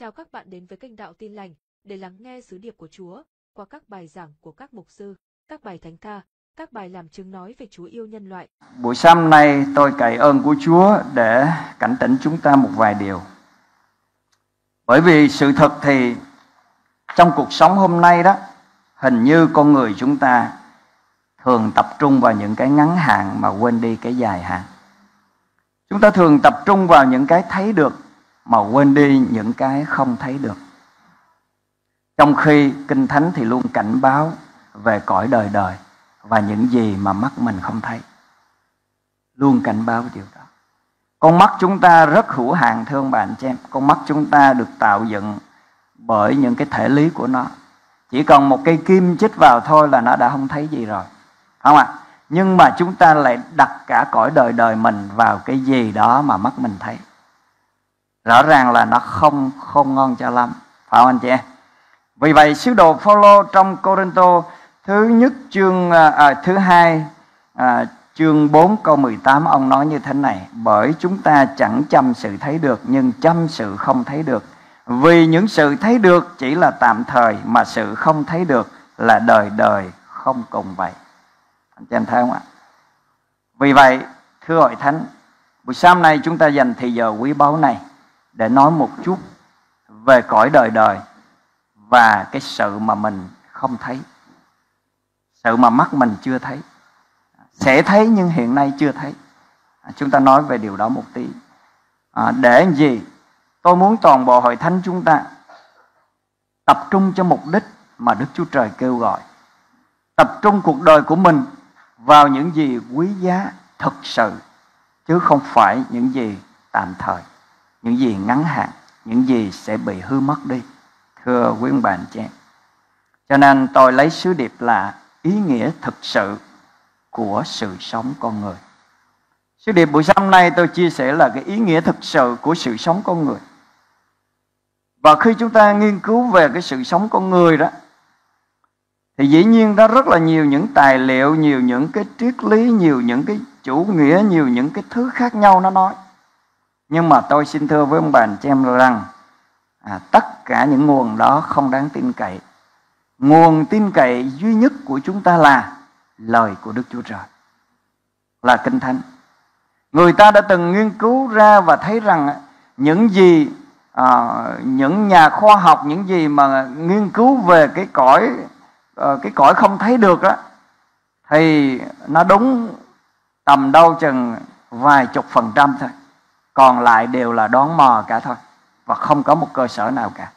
Chào các bạn đến với kênh Đạo Tin Lành để lắng nghe sứ điệp của Chúa qua các bài giảng của các mục sư, các bài thánh ca, các bài làm chứng nói về Chúa yêu nhân loại. Buổi sáng hôm nay tôi cậy ơn của Chúa để cảnh tỉnh chúng ta một vài điều. Bởi vì sự thật thì trong cuộc sống hôm nay đó, hình như con người chúng ta thường tập trung vào những cái ngắn hạn mà quên đi cái dài hạn. Chúng ta thường tập trung vào những cái thấy được mà quên đi những cái không thấy được. Trong khi Kinh Thánh thì luôn cảnh báo về cõi đời đời và những gì mà mắt mình không thấy. Luôn cảnh báo điều đó. Con mắt chúng ta rất hữu hạn, thưa ông bà anh chị em. Con mắt chúng ta được tạo dựng bởi những cái thể lý của nó. Chỉ cần một cây kim chích vào thôi là nó đã không thấy gì rồi, không ạ? Nhưng mà chúng ta lại đặt cả cõi đời đời mình vào cái gì đó mà mắt mình thấy. Rõ ràng là nó không ngon cho lắm, phải không anh chị em? Vì vậy sứ đồ Phao-lô trong Cô-rinh-tô chương 4 câu 18 ông nói như thế này: bởi chúng ta chẳng chăm sự thấy được nhưng chăm sự không thấy được, vì những sự thấy được chỉ là tạm thời mà sự không thấy được là đời đời không cùng vậy. Anh chị em thấy không ạ? Vì vậy thưa hội thánh, buổi sáng hôm nay chúng ta dành thì giờ quý báu này để nói một chút về cõi đời đời và cái sự mà mình không thấy, sự mà mắt mình chưa thấy, sẽ thấy nhưng hiện nay chưa thấy. Chúng ta nói về điều đó một tí. Để làm gì? Tôi muốn toàn bộ hội thánh chúng ta tập trung cho mục đích mà Đức Chúa Trời kêu gọi, tập trung cuộc đời của mình vào những gì quý giá thật sự, chứ không phải những gì tạm thời, những gì ngắn hạn, những gì sẽ bị hư mất đi, thưa quý ông bà anh chị em. Cho nên tôi lấy sứ điệp là ý nghĩa thực sự của sự sống con người. Sứ điệp buổi sáng hôm nay tôi chia sẻ là cái ý nghĩa thực sự của sự sống con người. Và khi chúng ta nghiên cứu về cái sự sống con người đó, thì dĩ nhiên đó rất là nhiều những tài liệu, nhiều những cái triết lý, nhiều những cái chủ nghĩa, nhiều những cái thứ khác nhau nó nói. Nhưng mà tôi xin thưa với ông bà anh chị em rằng tất cả những nguồn đó không đáng tin cậy. Nguồn tin cậy duy nhất của chúng ta là lời của Đức Chúa Trời, là Kinh Thánh. Người ta đã từng nghiên cứu ra và thấy rằng những gì những nhà khoa học, những gì mà nghiên cứu về cái cõi không thấy được đó, thì nó đúng tầm đâu chừng vài chục % thôi. Còn lại đều là đoán mò cả thôi, và không có một cơ sở nào cả.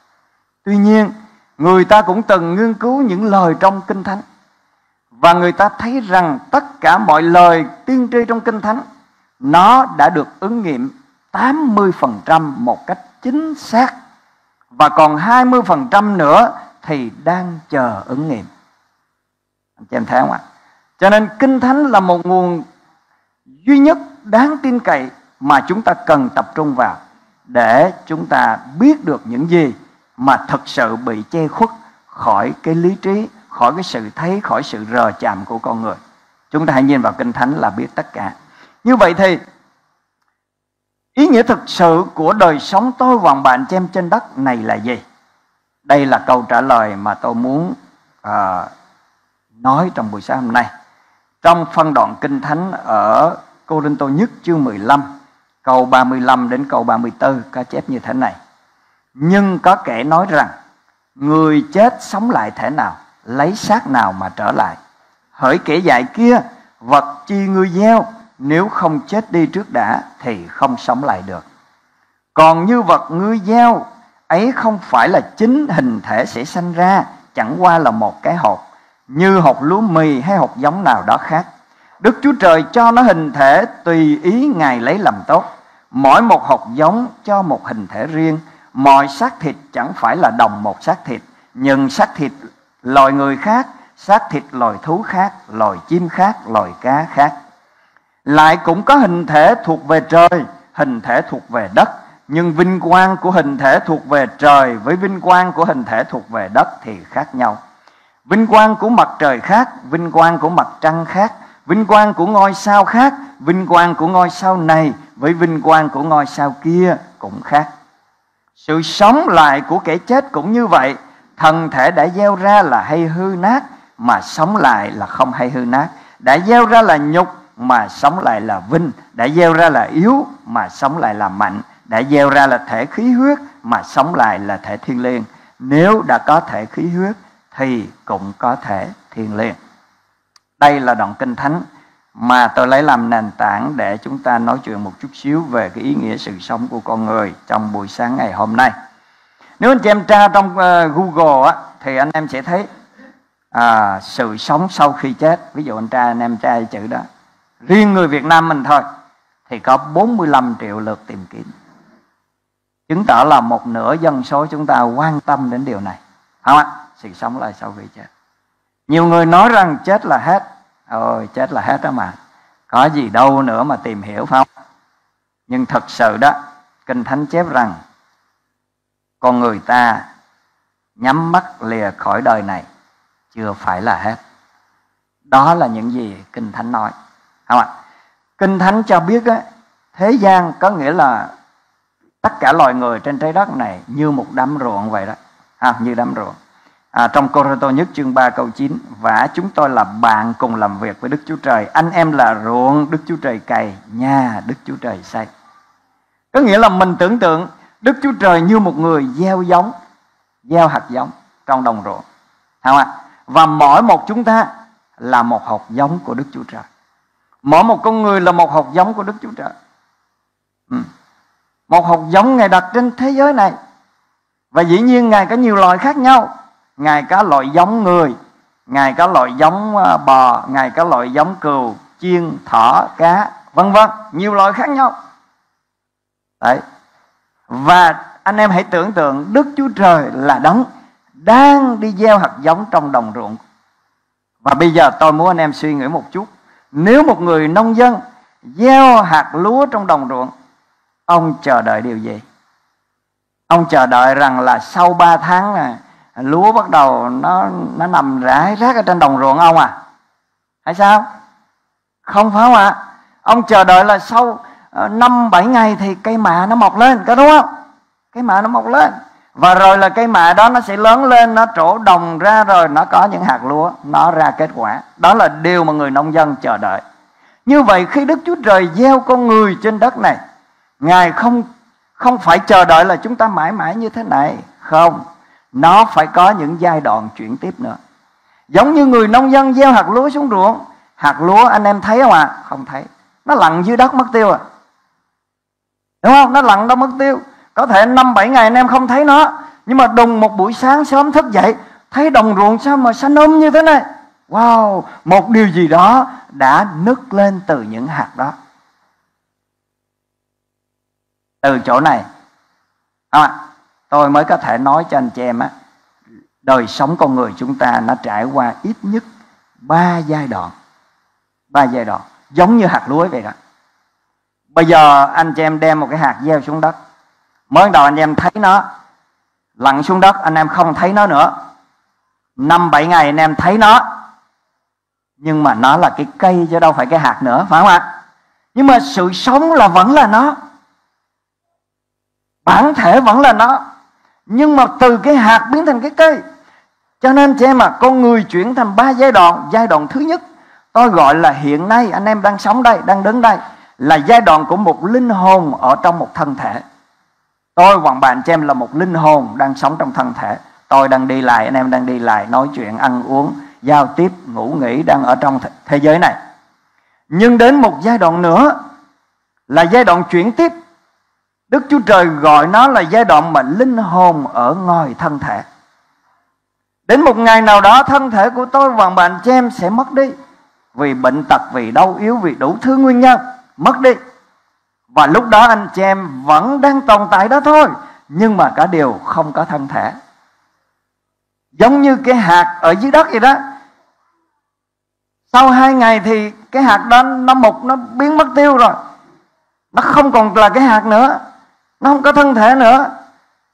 Tuy nhiên, người ta cũng từng nghiên cứu những lời trong Kinh Thánh, và người ta thấy rằng tất cả mọi lời tiên tri trong Kinh Thánh nó đã được ứng nghiệm 80% một cách chính xác, và còn 20% nữa thì đang chờ ứng nghiệm. Anh chị em thấy không ạ? Cho nên Kinh Thánh là một nguồn duy nhất đáng tin cậy mà chúng ta cần tập trung vào để chúng ta biết được những gì mà thật sự bị che khuất khỏi cái lý trí, khỏi cái sự thấy, khỏi sự rờ chạm của con người. Chúng ta hãy nhìn vào Kinh Thánh là biết tất cả. Như vậy thì ý nghĩa thực sự của đời sống tôi và bạn chị em trên đất này là gì? Đây là câu trả lời mà tôi muốn nói trong buổi sáng hôm nay. Trong phân đoạn Kinh Thánh ở Cô-rinh-tô nhất chương 15 câu 35 đến câu 34 có chép như thế này: nhưng có kẻ nói rằng người chết sống lại thể nào, lấy xác nào mà trở lại? Hỡi kẻ dại kia, vật chi ngươi gieo, nếu không chết đi trước đã thì không sống lại được. Còn như vật ngươi gieo ấy không phải là chính hình thể sẽ sanh ra, chẳng qua là một cái hột, như hột lúa mì hay hột giống nào đó khác. Đức Chúa Trời cho nó hình thể tùy ý Ngài lấy làm tốt. Mỗi một hột giống cho một hình thể riêng. Mọi xác thịt chẳng phải là đồng một xác thịt, nhưng xác thịt loài người khác, xác thịt loài thú khác, loài chim khác, loài cá khác. Lại cũng có hình thể thuộc về trời, hình thể thuộc về đất, nhưng vinh quang của hình thể thuộc về trời với vinh quang của hình thể thuộc về đất thì khác nhau. Vinh quang của mặt trời khác, vinh quang của mặt trăng khác, vinh quang của ngôi sao khác, vinh quang của ngôi sao này với vinh quang của ngôi sao kia cũng khác. Sự sống lại của kẻ chết cũng như vậy. Thân thể đã gieo ra là hay hư nát, mà sống lại là không hay hư nát. Đã gieo ra là nhục, mà sống lại là vinh. Đã gieo ra là yếu, mà sống lại là mạnh. Đã gieo ra là thể khí huyết, mà sống lại là thể thiên liêng. Nếu đã có thể khí huyết thì cũng có thể thiên liêng. Đây là đoạn Kinh Thánh mà tôi lấy làm nền tảng để chúng ta nói chuyện một chút xíu về cái ý nghĩa sự sống của con người trong buổi sáng ngày hôm nay. Nếu anh chị em tra trong Google á, thì anh em sẽ thấy sự sống sau khi chết. Ví dụ anh em tra chữ đó, riêng người Việt Nam mình thôi thì có 45 triệu lượt tìm kiếm. Chứng tỏ là một nửa dân số chúng ta quan tâm đến điều này, không ạ? Sự sống lại sau khi chết. Nhiều người nói rằng chết là hết. Ôi, chết là hết đó mà, có gì đâu nữa mà tìm hiểu, phải không? Nhưng thật sự đó, Kinh Thánh chép rằng con người ta nhắm mắt lìa khỏi đời này chưa phải là hết. Đó là những gì Kinh Thánh nói, không ạ? Kinh Thánh cho biết á, thế gian có nghĩa là tất cả loài người trên trái đất này như một đám ruộng vậy đó, như đám ruộng. Trong Cô-rinh-tô nhất chương 3 câu 9: Và chúng tôi là bạn cùng làm việc với Đức Chúa Trời. Anh em là ruộng Đức Chúa Trời cày, nhà Đức Chúa Trời xây. Có nghĩa là mình tưởng tượng Đức Chúa Trời như một người gieo giống, gieo hạt giống trong đồng ruộng, không ạ? Và mỗi một chúng ta là một hạt giống của Đức Chúa Trời. Mỗi một con người là một hạt giống của Đức Chúa Trời. Một hạt giống Ngài đặt trên thế giới này. Và dĩ nhiên Ngài có nhiều loài khác nhau. Ngài có loại giống người, Ngài có loại giống bò, Ngài có loại giống cừu, chiên, thỏ, cá, vân vân, nhiều loại khác nhau. Đấy. Và anh em hãy tưởng tượng Đức Chúa Trời là đấng đang đi gieo hạt giống trong đồng ruộng. Và bây giờ tôi muốn anh em suy nghĩ một chút. Nếu một người nông dân gieo hạt lúa trong đồng ruộng, ông chờ đợi điều gì? Ông chờ đợi rằng là sau 3 tháng này lúa bắt đầu nó nằm rải rác ở trên đồng ruộng ông à? Hay sao? Không phải không ạ? Ông chờ đợi là sau 5-7 ngày thì cây mạ nó mọc lên, có đúng không? Cây mạ nó mọc lên. Và rồi là cây mạ đó nó sẽ lớn lên, nó trổ đồng ra rồi nó có những hạt lúa, nó ra kết quả. Đó là điều mà người nông dân chờ đợi. Như vậy khi Đức Chúa Trời gieo con người trên đất này, Ngài không phải chờ đợi là chúng ta mãi mãi như thế này. Không. Nó phải có những giai đoạn chuyển tiếp nữa. Giống như người nông dân gieo hạt lúa xuống ruộng. Hạt lúa anh em thấy không ạ? Không thấy. Nó lặn dưới đất mất tiêu à. Đúng không? Nó lặn đâu mất tiêu. Có thể 5-7 ngày anh em không thấy nó. Nhưng mà đùng một buổi sáng sớm thức dậy, thấy đồng ruộng sao mà xanh um như thế này. Wow! Một điều gì đó đã nứt lên từ những hạt đó. Từ chỗ này tôi mới có thể nói cho anh chị em á, đời sống con người chúng ta nó trải qua ít nhất 3 giai đoạn. 3 giai đoạn giống như hạt lúa vậy đó. Bây giờ anh chị em đem một cái hạt gieo xuống đất. Mới đầu anh em thấy nó lặn xuống đất, anh em không thấy nó nữa. 5-7 ngày anh em thấy nó. Nhưng mà nó là cái cây chứ đâu phải cái hạt nữa, phải không ạ? Nhưng mà sự sống là vẫn là nó, bản thể vẫn là nó. Nhưng mà từ cái hạt biến thành cái cây. Cho nên chị em mà con người chuyển thành 3 giai đoạn. Giai đoạn thứ nhất tôi gọi là hiện nay anh em đang sống đây, đang đứng đây, là giai đoạn của một linh hồn ở trong một thân thể. Tôi hoặc bạn chị em là một linh hồn đang sống trong thân thể. Tôi đang đi lại, anh em đang đi lại, nói chuyện, ăn uống, giao tiếp, ngủ nghỉ, đang ở trong thế giới này. Nhưng đến một giai đoạn nữa là giai đoạn chuyển tiếp. Đức Chúa Trời gọi nó là giai đoạn mà linh hồn ở ngoài thân thể. Đến một ngày nào đó thân thể của tôi và bạn chị em sẽ mất đi. Vì bệnh tật, vì đau yếu, vì đủ thứ nguyên nhân mất đi. Và lúc đó anh chị em vẫn đang tồn tại đó thôi. Nhưng mà cả điều không có thân thể. Giống như cái hạt ở dưới đất vậy đó. Sau 2 ngày thì cái hạt đó nó biến mất tiêu rồi. Nó không còn là cái hạt nữa. Nó không có thân thể nữa.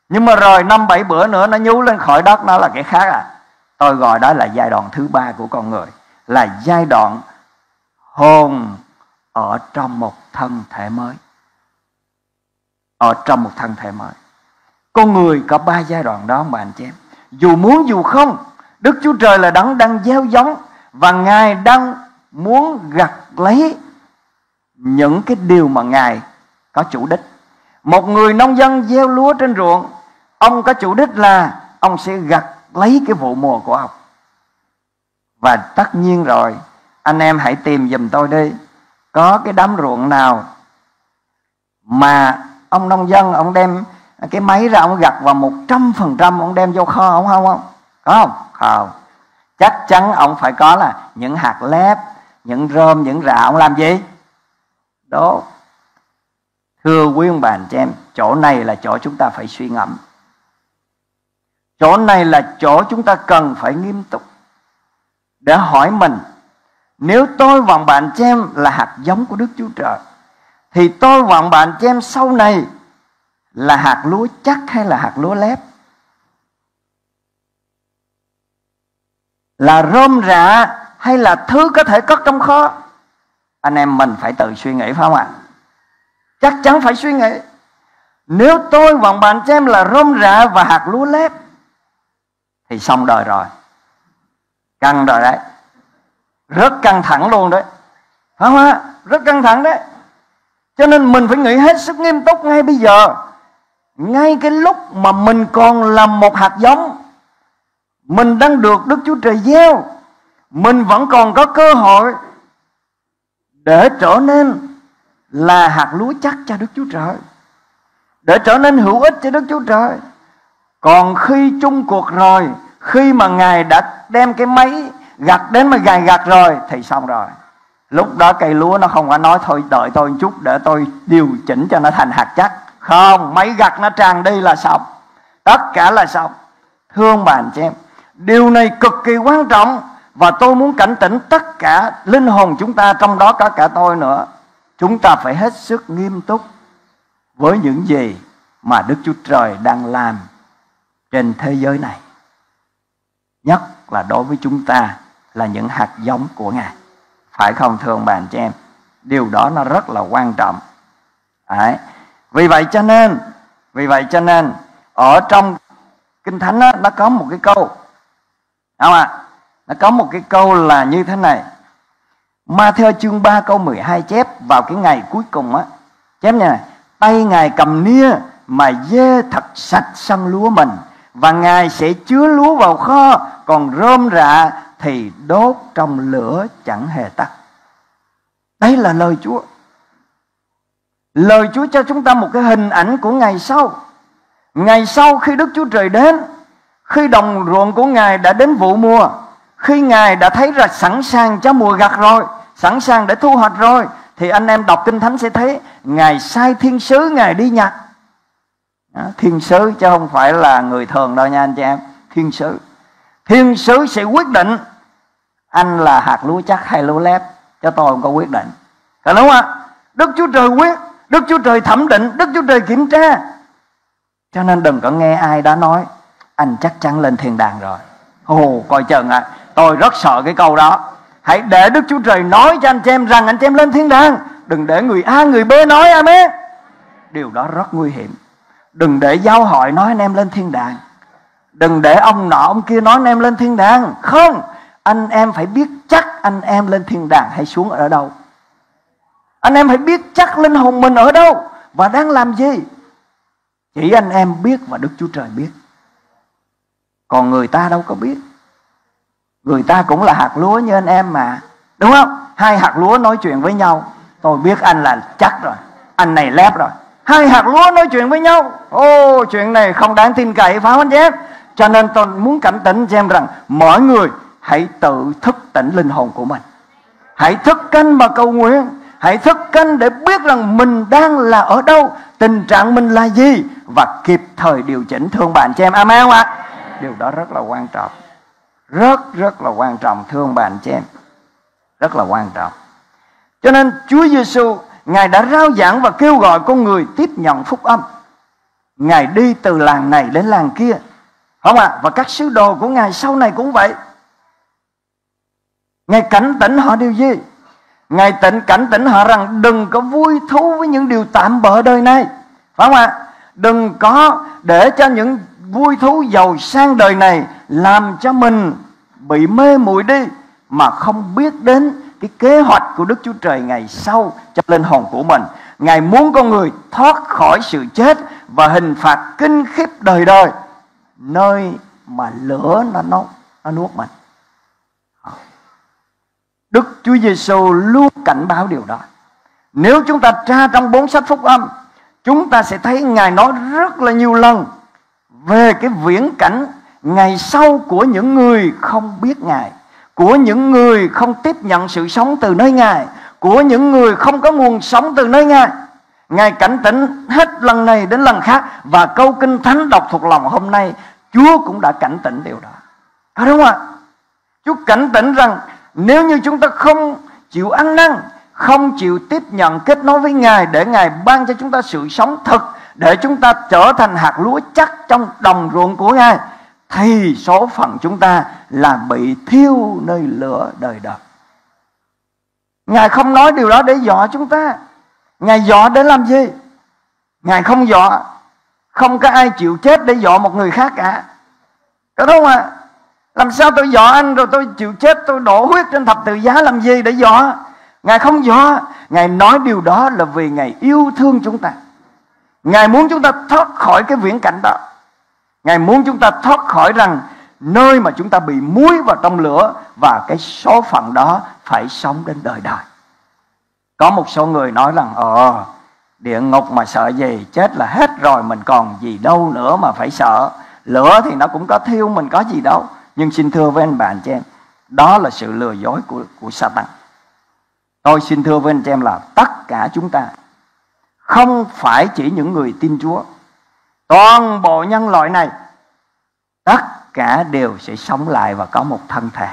Nhưng mà rồi 5-7 bữa nữa nó nhú lên khỏi đất, nó là cái khác à. Tôi gọi đó là giai đoạn thứ 3 của con người. Là giai đoạn hồn ở trong một thân thể mới. Ở trong một thân thể mới. Con người có ba giai đoạn đó ông bà anh chị em. Dù muốn dù không, Đức Chúa Trời là đấng đang gieo giống, và Ngài đang muốn gặt lấy những cái điều mà Ngài có chủ đích. Một người nông dân gieo lúa trên ruộng, ông có chủ đích là ông sẽ gặt lấy cái vụ mùa của ông. Và tất nhiên rồi, anh em hãy tìm giùm tôi đi, có cái đám ruộng nào mà ông nông dân ông đem cái máy ra ông gặt vào 100% ông đem vô kho, ông không? Có không? Không. Chắc chắn ông phải có là những hạt lép, những rơm, những rạ, ông làm gì? Đó. Thưa quý ông bà anh chị em, chỗ này là chỗ chúng ta phải suy ngẫm. Chỗ này là chỗ chúng ta cần phải nghiêm túc để hỏi mình, nếu tôi và bạn chị em là hạt giống của Đức Chúa Trời, thì tôi và bạn chị em sau này là hạt lúa chắc hay là hạt lúa lép? Là rơm rạ hay là thứ có thể cất trong kho? Anh em mình phải tự suy nghĩ, phải không ạ? Chắc chắn phải suy nghĩ. Nếu tôi và bạn chị em là rơm rạ và hạt lúa lép thì xong đời rồi, căng rồi đấy, rất căng thẳng luôn đấy, phải không ạ? Rất căng thẳng đấy. Cho nên mình phải nghĩ hết sức nghiêm túc ngay bây giờ, ngay cái lúc mà mình còn là một hạt giống, mình đang được Đức Chúa Trời gieo, mình vẫn còn có cơ hội để trở nên là hạt lúa chắc cho Đức Chúa Trời, để trở nên hữu ích cho Đức Chúa Trời. Còn khi chung cuộc rồi, khi mà Ngài đã đem cái máy gặt đến mà Ngài gặt rồi thì xong rồi. Lúc đó cây lúa nó không có nói thôi đợi tôi một chút để tôi điều chỉnh cho nó thành hạt chắc. Không, máy gặt nó tràn đi là xong, tất cả là xong. Thưa ông bà anh chị em, điều này cực kỳ quan trọng. Và tôi muốn cảnh tỉnh tất cả linh hồn chúng ta, trong đó có cả tôi nữa. Chúng ta phải hết sức nghiêm túc với những gì mà Đức Chúa Trời đang làm trên thế giới này, nhất là đối với chúng ta là những hạt giống của Ngài, phải không thưa ông bà anh chị em? Điều đó nó rất là quan trọng. Đấy. Vì vậy cho nên ở trong Kinh Thánh đó, nó có một cái câu, không ạ? Nó có một cái câu là như thế này. Ma-thi-ơ chương 3 câu 12 chép vào cái ngày cuối cùng á, chép như này: tay Ngài cầm nia mà dê thật sạch sân lúa mình, và Ngài sẽ chứa lúa vào kho, còn rơm rạ thì đốt trong lửa chẳng hề tắt. Đấy là lời Chúa. Lời Chúa cho chúng ta một cái hình ảnh của ngày sau. Ngày sau khi Đức Chúa Trời đến, khi đồng ruộng của Ngài đã đến vụ mùa, khi Ngài đã thấy là sẵn sàng cho mùa gặt rồi, sẵn sàng để thu hoạch rồi, thì anh em đọc Kinh Thánh sẽ thấy Ngài sai thiên sứ Ngài đi nhặt. Thiên sứ chứ không phải là người thường đâu nha anh chị em. Thiên sứ sẽ quyết định anh là hạt lúa chắc hay lúa lép, cho tôi không có quyết định, đúng không ạ? Đức Chúa Trời quyết, Đức Chúa Trời thẩm định, Đức Chúa Trời kiểm tra. Cho nên đừng có nghe ai đã nói anh chắc chắn lên thiên đàng rồi. Ồ, coi chừng ạ, tôi rất sợ cái câu đó. Hãy để Đức Chúa Trời nói cho anh chị em rằng anh chị em lên thiên đàng. Đừng để người A người B nói amen. Điều đó rất nguy hiểm. Đừng để giáo hội nói anh em lên thiên đàng. Đừng để ông nọ ông kia nói anh em lên thiên đàng. Không, anh em phải biết chắc anh em lên thiên đàng hay xuống ở đâu. Anh em phải biết chắc linh hồn mình ở đâu và đang làm gì. Chỉ anh em biết và Đức Chúa Trời biết. Còn người ta đâu có biết. Người ta cũng là hạt lúa như anh em mà, đúng không? Hai hạt lúa nói chuyện với nhau, tôi biết anh là chắc rồi, anh này lép rồi. Hai hạt lúa nói chuyện với nhau, ô, chuyện này không đáng tin cậy, phải không anh chị em? Cho nên tôi muốn cảnh tỉnh cho em rằng mọi người hãy tự thức tỉnh linh hồn của mình. Hãy thức canh mà cầu nguyện. Hãy thức canh để biết rằng mình đang là ở đâu, tình trạng mình là gì, và kịp thời điều chỉnh, thương bạn cho em, amen không ạ? Điều đó rất là quan trọng, rất là quan trọng, thưa ông bà anh chị em, rất là quan trọng. Cho nên Chúa Giêsu Ngài đã rao giảng và kêu gọi con người tiếp nhận phúc âm. Ngài đi từ làng này đến làng kia, không ạ? Và các sứ đồ của Ngài sau này cũng vậy. Ngài cảnh tỉnh họ điều gì? Ngài cảnh tỉnh họ rằng đừng có vui thú với những điều tạm bợ đời này, phải không ạ? Đừng có để cho những vui thú giàu sang đời này làm cho mình bị mê muội đi, mà không biết đến cái kế hoạch của Đức Chúa Trời ngày sau cho linh hồn của mình. Ngài muốn con người thoát khỏi sự chết và hình phạt kinh khiếp đời đời, nơi mà lửa nó nuốt mình. Đức Chúa Giêsu luôn cảnh báo điều đó. Nếu chúng ta tra trong 4 sách Phúc Âm, chúng ta sẽ thấy Ngài nói rất là nhiều lần về cái viễn cảnh ngày sau của những người không biết Ngài, của những người không tiếp nhận sự sống từ nơi Ngài, của những người không có nguồn sống từ nơi Ngài. Ngài cảnh tỉnh hết lần này đến lần khác, và câu Kinh Thánh đọc thuộc lòng hôm nay, Chúa cũng đã cảnh tỉnh điều đó. Có đúng không ạ? Chúa cảnh tỉnh rằng nếu như chúng ta không chịu ăn năn, không chịu tiếp nhận kết nối với Ngài để Ngài ban cho chúng ta sự sống thực, để chúng ta trở thành hạt lúa chắc trong đồng ruộng của Ngài, thì số phận chúng ta là bị thiêu nơi lửa đời đời. Ngài không nói điều đó để dọa chúng ta. Ngài dọa để làm gì? Ngài không dọa. Không có ai chịu chết để dọa một người khác cả. Có đúng không ạ? Làm sao tôi dọa anh rồi tôi chịu chết, tôi đổ huyết trên thập tự giá làm gì để dọa? Ngài không dọa. Ngài nói điều đó là vì Ngài yêu thương chúng ta. Ngài muốn chúng ta thoát khỏi cái viễn cảnh đó. Ngài muốn chúng ta thoát khỏi rằng nơi mà chúng ta bị muối vào trong lửa, và cái số phận đó phải sống đến đời đời. Có một số người nói rằng địa ngục mà sợ gì, chết là hết rồi, mình còn gì đâu nữa mà phải sợ. Lửa thì nó cũng có thiêu mình, có gì đâu. Nhưng xin thưa với anh bạn chị em, đó là sự lừa dối của Satan. Tôi xin thưa với anh chị em là tất cả chúng ta, không phải chỉ những người tin Chúa, toàn bộ nhân loại này, tất cả đều sẽ sống lại và có một thân thể.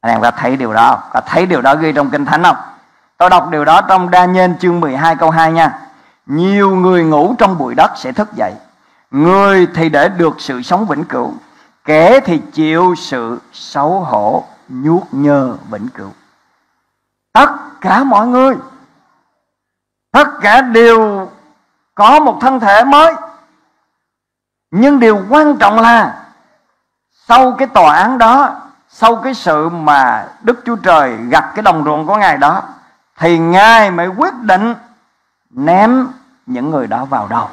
Anh em có thấy điều đó không? Có thấy điều đó ghi trong Kinh Thánh không? Tôi đọc điều đó trong Đa-ni-ên chương 12 câu 2 nha. Nhiều người ngủ trong bụi đất sẽ thức dậy, người thì để được sự sống vĩnh cửu, kẻ thì chịu sự xấu hổ nhuốc nhơ vĩnh cửu. Tất cả mọi người, tất cả đều có một thân thể mới. Nhưng điều quan trọng là sau cái tòa án đó, sau cái sự mà Đức Chúa Trời gặt cái đồng ruộng của Ngài đó, thì Ngài mới quyết định ném những người đó vào đâu,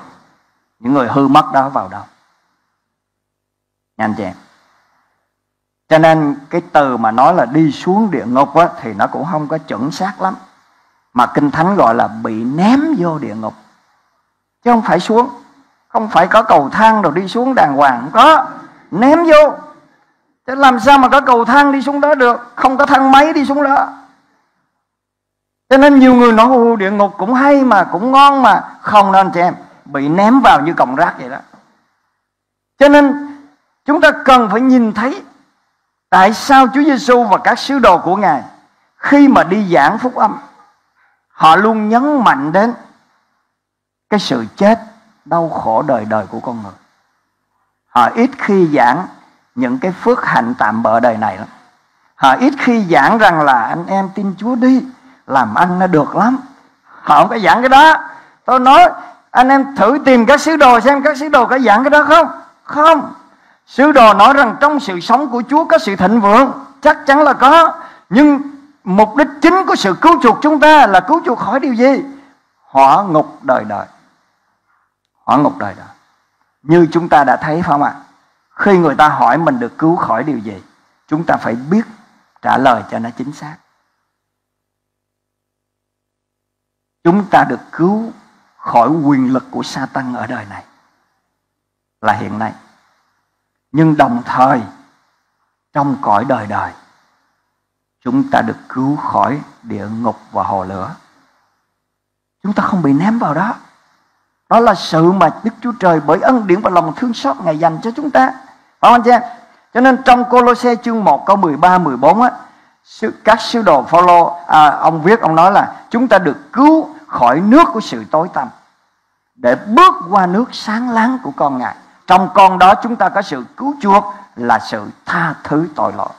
những người hư mất đó vào đâu. Nha anh chị em. Cho nên cái từ mà nói là đi xuống địa ngục á, thì nó cũng không có chuẩn xác lắm. Mà Kinh Thánh gọi là bị ném vô địa ngục, chứ không phải xuống. Không phải có cầu thang rồi đi xuống đàng hoàng, không có. Ném vô. Chứ làm sao mà có cầu thang đi xuống đó được, không có thang máy đi xuống đó. Cho nên nhiều người nói địa ngục cũng hay mà, cũng ngon mà. Không nên chị em, bị ném vào như cọng rác vậy đó. Cho nên chúng ta cần phải nhìn thấy tại sao Chúa Giêsu và các sứ đồ của Ngài khi mà đi giảng phúc âm, họ luôn nhấn mạnh đến cái sự chết đau khổ đời đời của con người. Họ ít khi giảng những cái phước hạnh tạm bợ đời này lắm. Họ ít khi giảng rằng là anh em tin Chúa đi, làm ăn nó được lắm. Họ không có giảng cái đó. Tôi nói anh em thử tìm các sứ đồ xem các sứ đồ có giảng cái đó không. Không. Sứ đồ nói rằng trong sự sống của Chúa có sự thịnh vượng, chắc chắn là có. Nhưng mục đích chính của sự cứu chuộc chúng ta là cứu chuộc khỏi điều gì? Hỏa ngục đời đời. Hỏa ngục đời đời. Như chúng ta đã thấy phải không ạ? Khi người ta hỏi mình được cứu khỏi điều gì, chúng ta phải biết trả lời cho nó chính xác. Chúng ta được cứu khỏi quyền lực của Satan ở đời này, là hiện nay. Nhưng đồng thời, trong cõi đời đời, chúng ta được cứu khỏi địa ngục và hồ lửa. Chúng ta không bị ném vào đó. Đó là sự mà Đức Chúa Trời bởi ân điển và lòng thương xót Ngài dành cho chúng ta. Phải không anh chị? Cho nên trong Cô-lô-se chương 1 câu 13-14 á, các sứ đồ Phao-lô, ông viết, ông nói là chúng ta được cứu khỏi nước của sự tối tăm để bước qua nước sáng láng của con Ngài. Trong con đó chúng ta có sự cứu chuộc là sự tha thứ tội lỗi.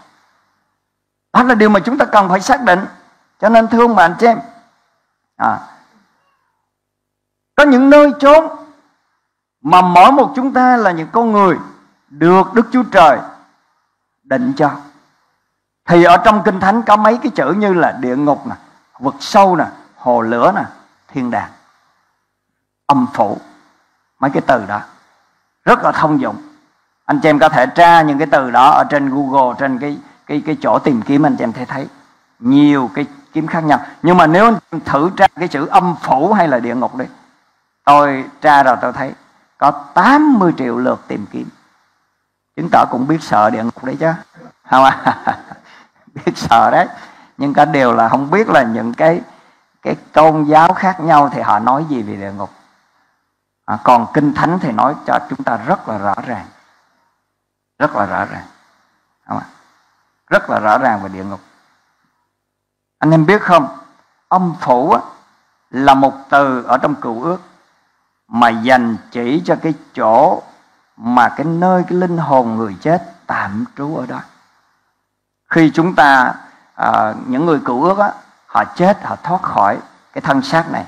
Đó là điều mà chúng ta cần phải xác định. Cho nên thưa ông bà anh chị em, có những nơi chốn mà mỗi một chúng ta là những con người được Đức Chúa Trời định cho. Thì ở trong Kinh Thánh có mấy cái chữ như là địa ngục nè, vực sâu nè, hồ lửa nè, thiên đàng, âm phủ. Mấy cái từ đó rất là thông dụng. Anh chị em có thể tra những cái từ đó ở trên Google, trên cái chỗ tìm kiếm, anh chị em thấy nhiều cái kiếm khác nhau. Nhưng mà nếu anh chị em thử tra cái chữ âm phủ hay là địa ngục đi, tôi tra rồi tôi thấy có 80 triệu lượt tìm kiếm. Chứng tỏ cũng biết sợ địa ngục đấy chứ, không à? Biết sợ đấy. Nhưng cả điều là không biết là những cái tôn giáo khác nhau thì họ nói gì về địa ngục. Còn Kinh Thánh thì nói cho chúng ta rất là rõ ràng. Rất là rõ ràng, không à? Rất là rõ ràng về địa ngục. Anh em biết không, âm phủ là một từ ở trong Cựu Ước mà dành chỉ cho cái chỗ mà cái nơi cái linh hồn người chết tạm trú ở đó. Khi chúng ta những người Cựu Ước họ chết, họ thoát khỏi cái thân xác này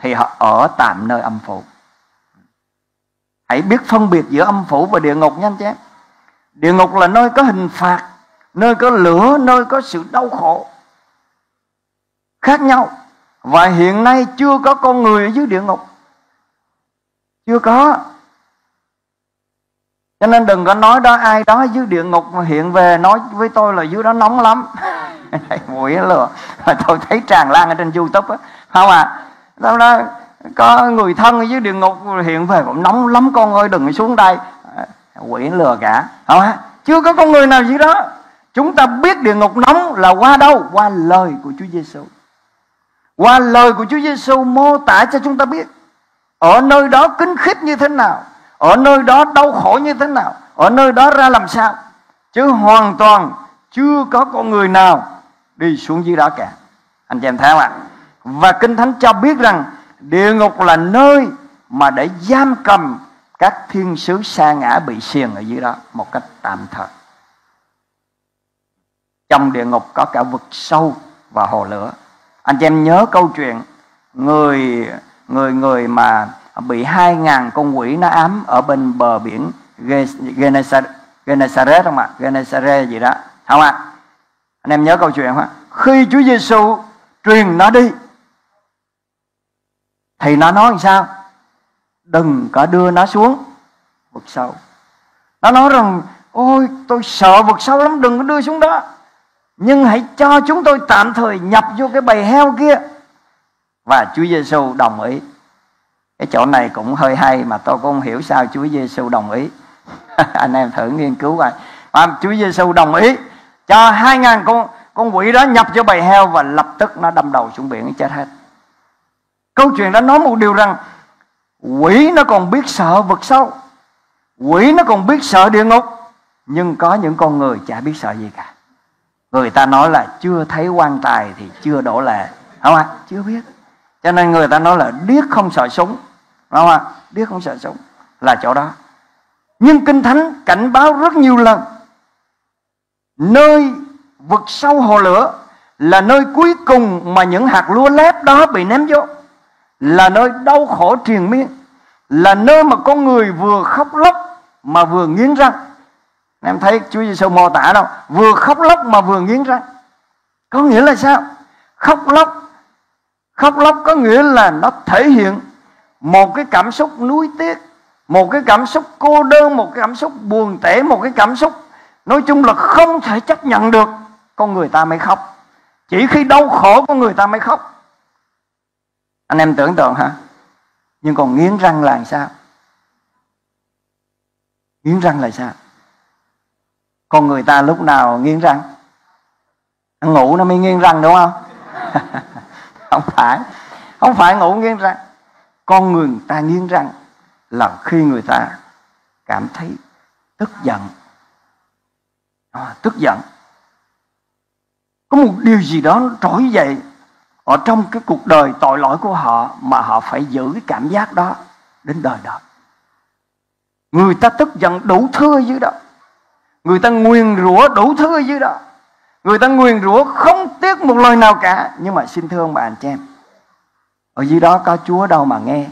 thì họ ở tạm nơi âm phủ. Hãy biết phân biệt giữa âm phủ và địa ngục nha anh chị em. Địa ngục là nơi có hình phạt, nơi có lửa, nơi có sự đau khổ khác nhau. Và hiện nay chưa có con người ở dưới địa ngục, chưa có. Cho nên đừng có nói đó ai đó dưới địa ngục mà hiện về nói với tôi là dưới đó nóng lắm. Mũi lừa. Tôi thấy tràn lan ở trên YouTube á, không à? Đó đó, có người thân ở dưới địa ngục hiện về cũng nóng lắm con ơi, đừng xuống đây. Quỷ lừa cả, không à? Chưa có con người nào dưới đó. Chúng ta biết địa ngục nóng là qua đâu? Qua lời của Chúa Giêsu. Qua lời của Chúa Giêsu mô tả cho chúng ta biết ở nơi đó kinh khiếp như thế nào, ở nơi đó đau khổ như thế nào, ở nơi đó ra làm sao. Chứ hoàn toàn chưa có con người nào đi xuống dưới đó cả. Anh chị em thấy không ạ? Và Kinh Thánh cho biết rằng địa ngục là nơi mà để giam cầm các thiên sứ sa ngã bị xiềng ở dưới đó một cách tạm thời. Trong địa ngục có cả vực sâu và hồ lửa. Anh chị em nhớ câu chuyện người mà bị 2.000 con quỷ nó ám ở bên bờ biển Genesaret không ạ? Genesaret gì đó, không ạ? Anh em nhớ câu chuyện không ạ? Khi Chúa Giêsu truyền nó đi thì nó nói làm sao? Đừng có đưa nó xuống vực sâu. Nó nói rằng ôi tôi sợ vực sâu lắm, đừng có đưa xuống đó. Nhưng hãy cho chúng tôi tạm thời nhập vô cái bầy heo kia. Và Chúa Giêsu đồng ý. Cái chỗ này cũng hơi hay mà tôi cũng không hiểu sao Chúa Giêsu đồng ý. Anh em thử nghiên cứu coi. Chúa Giêsu đồng ý cho 2.000 con quỷ đó nhập vô bầy heo và lập tức nó đâm đầu xuống biển chết hết. Câu chuyện đó nói một điều rằng quỷ nó còn biết sợ vực sâu, quỷ nó còn biết sợ địa ngục, nhưng có những con người chả biết sợ gì cả. Người ta nói là chưa thấy quan tài thì chưa đổ lệ, không ạ? Chưa biết. Cho nên người ta nói là điếc không sợ súng, không ạ? Điếc không sợ súng là chỗ đó. Nhưng Kinh Thánh cảnh báo rất nhiều lần nơi vực sâu hồ lửa là nơi cuối cùng mà những hạt lúa lép đó bị ném vô, là nơi đau khổ triền miên, là nơi mà con người vừa khóc lóc mà vừa nghiến răng. Em thấy Chúa Giêsu mô tả đâu? Vừa khóc lóc mà vừa nghiến răng. Có nghĩa là sao? Khóc lóc có nghĩa là nó thể hiện một cái cảm xúc nuối tiếc, một cái cảm xúc cô đơn, một cái cảm xúc buồn tẻ, một cái cảm xúc nói chung là không thể chấp nhận được. Con người ta mới khóc. Chỉ khi đau khổ con người ta mới khóc. Anh em tưởng tượng hả? Nhưng còn nghiến răng là sao? Nghiến răng là sao? Con người ta lúc nào nghiến răng? Ăn ngủ nó mới nghiến răng đúng không? Không phải ngủ nghiến răng. Con người ta nghiến răng là khi người ta cảm thấy tức giận. Tức giận. Có một điều gì đó nó trỗi dậy ở trong cái cuộc đời tội lỗi của họ mà họ phải giữ cái cảm giác đó đến đời đó. Người ta tức giận đủ thứ dưới đó. Người ta nguyền rủa đủ thứ dưới đó. Người ta nguyền rủa không tiếc một lời nào cả. Nhưng mà xin thưa ông bà anh chị em, ở dưới đó có Chúa đâu mà nghe,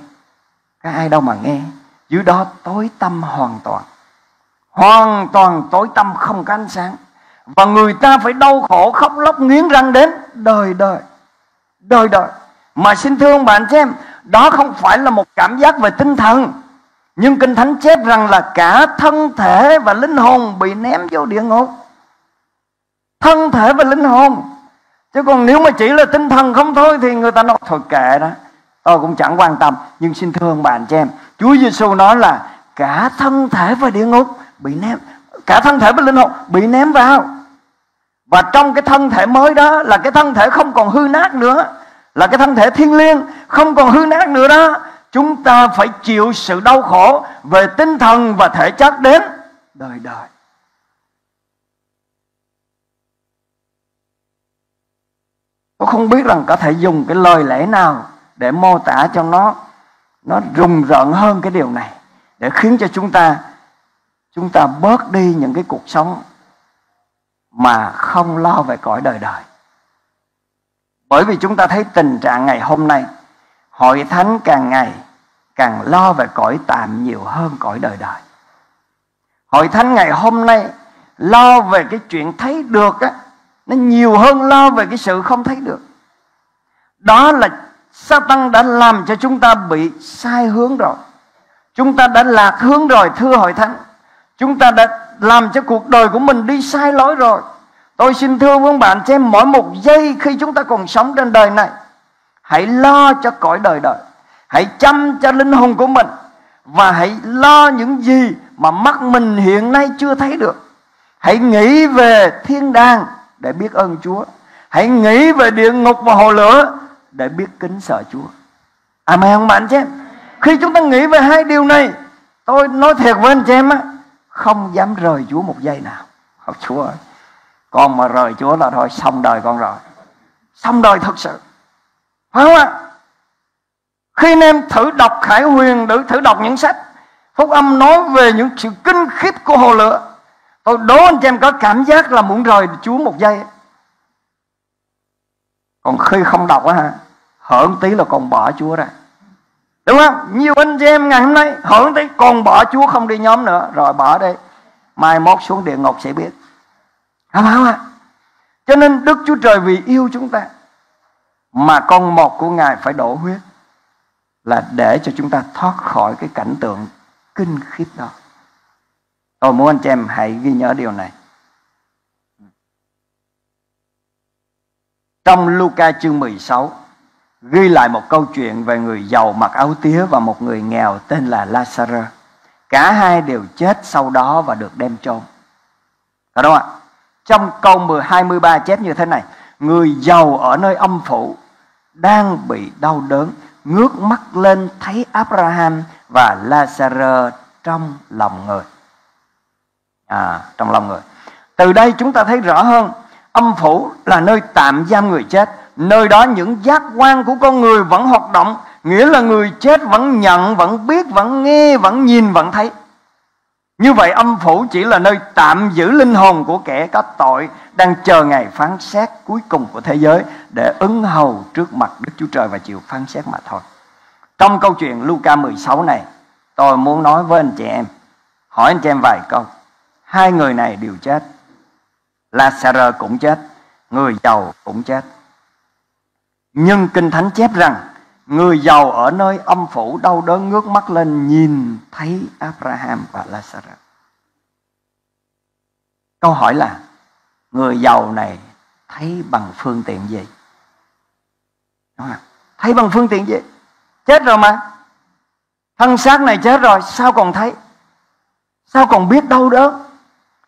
có ai đâu mà nghe. Dưới đó tối tăm hoàn toàn tối tăm không có ánh sáng. Và người ta phải đau khổ khóc lóc nghiến răng đến đời đời. Mà xin thưa ông bạn xem, đó không phải là một cảm giác về tinh thần, nhưng Kinh Thánh chép rằng là cả thân thể và linh hồn bị ném vô địa ngục. Thân thể và linh hồn. Chứ còn nếu mà chỉ là tinh thần không thôi thì người ta nói thôi kệ đó, tôi cũng chẳng quan tâm. Nhưng xin thưa ông bạn xem, Chúa Giêsu nói là cả thân thể và địa ngục bị ném, cả thân thể và linh hồn bị ném vào. Và trong cái thân thể mới đó là cái thân thể không còn hư nát nữa, là cái thân thể thiêng liêng không còn hư nát nữa đó. Chúng ta phải chịu sự đau khổ về tinh thần và thể chất đến đời đời. Tôi không biết rằng có thể dùng cái lời lẽ nào để mô tả cho nó rùng rợn hơn cái điều này, để khiến cho chúng ta bớt đi những cái cuộc sống mà không lo về cõi đời đời. Bởi vì chúng ta thấy tình trạng ngày hôm nay, hội thánh càng ngày càng lo về cõi tạm nhiều hơn cõi đời đời. Hội thánh ngày hôm nay lo về cái chuyện thấy được á, nó nhiều hơn lo về cái sự không thấy được. Đó là Sa-tăng đã làm cho chúng ta bị sai hướng rồi. Chúng ta đã lạc hướng rồi thưa hội thánh. Chúng ta đã làm cho cuộc đời của mình đi sai lối rồi. Tôi xin thưa với bạn xem, mỗi một giây khi chúng ta còn sống trên đời này, hãy lo cho cõi đời đời, hãy chăm cho linh hồn của mình, và hãy lo những gì mà mắt mình hiện nay chưa thấy được. Hãy nghĩ về thiên đàng để biết ơn Chúa. Hãy nghĩ về địa ngục và hồ lửa để biết kính sợ Chúa. Amen không bạn chứ? Khi chúng ta nghĩ về hai điều này, tôi nói thiệt với anh chị em á, không dám rời Chúa một giây nào. Học Chúa ơi, con mà rời Chúa là thôi xong đời con rồi. Xong đời thật sự. Phải không ạ? Khi anh em thử đọc Khải Huyền, thử đọc những sách Phúc Âm nói về những sự kinh khiếp của hồ lửa, tôi đố anh chị em có cảm giác là muốn rời Chúa một giây. Còn khi không đọc á ha, hởn tí là còn bỏ Chúa ra. Đúng không? Nhiều anh chị em ngày hôm nay hởn tí còn bỏ Chúa, không đi nhóm nữa, rồi bỏ đi, mai mốt xuống địa ngục sẽ biết. Đúng không ạ? Cho nên Đức Chúa Trời vì yêu chúng ta mà con một của Ngài phải đổ huyết, là để cho chúng ta thoát khỏi cái cảnh tượng kinh khiếp đó. Tôi muốn anh chị em hãy ghi nhớ điều này. Trong Luca chương 16 ghi lại một câu chuyện về người giàu mặc áo tía và một người nghèo tên là Lazarus. Cả hai đều chết sau đó và được đem chôn. Đúng không ạ? Trong câu 23 chép như thế này: người giàu ở nơi âm phủ đang bị đau đớn, ngước mắt lên thấy Abraham và Lazarus trong lòng người. Trong lòng người. Từ đây chúng ta thấy rõ hơn, âm phủ là nơi tạm giam người chết. Nơi đó những giác quan của con người vẫn hoạt động, nghĩa là người chết vẫn nhận, vẫn biết, vẫn nghe, vẫn nhìn, vẫn thấy. Như vậy âm phủ chỉ là nơi tạm giữ linh hồn của kẻ có tội, đang chờ ngày phán xét cuối cùng của thế giới, để ứng hầu trước mặt Đức Chúa Trời và chịu phán xét mà thôi. Trong câu chuyện Luca 16 này, tôi muốn nói với anh chị em, hỏi anh chị em vài câu. Hai người này đều chết. Lazarus cũng chết, người giàu cũng chết. Nhưng Kinh Thánh chép rằng người giàu ở nơi âm phủ đau đớn ngước mắt lên nhìn thấy Abraham và Lazarus. Câu hỏi là người giàu này thấy bằng phương tiện gì? Đúng không? Thấy bằng phương tiện gì? Chết rồi mà. Thân xác này chết rồi, sao còn thấy? Sao còn biết đau đớn?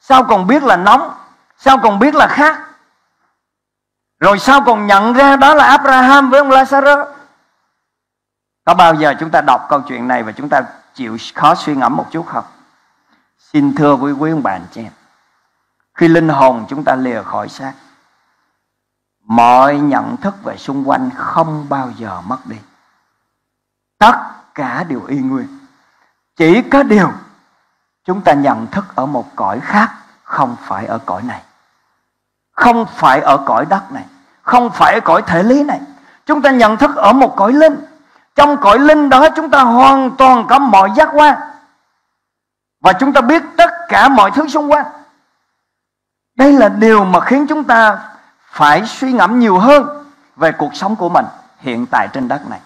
Sao còn biết là nóng? Sao còn biết là khác? Rồi sao còn nhận ra đó là Abraham với ông Lazarus? Có bao giờ chúng ta đọc câu chuyện này và chúng ta chịu khó suy ngẫm một chút không? Xin thưa quý ông bà anh chị em, khi linh hồn chúng ta lìa khỏi xác, mọi nhận thức về xung quanh không bao giờ mất đi. Tất cả đều y nguyên. Chỉ có điều chúng ta nhận thức ở một cõi khác, không phải ở cõi này, không phải ở cõi đất này, không phải ở cõi thể lý này. Chúng ta nhận thức ở một cõi linh. Trong cõi linh đó chúng ta hoàn toàn có mọi giác quan, và chúng ta biết tất cả mọi thứ xung quanh. Đây là điều mà khiến chúng ta phải suy ngẫm nhiều hơn về cuộc sống của mình hiện tại trên đất này.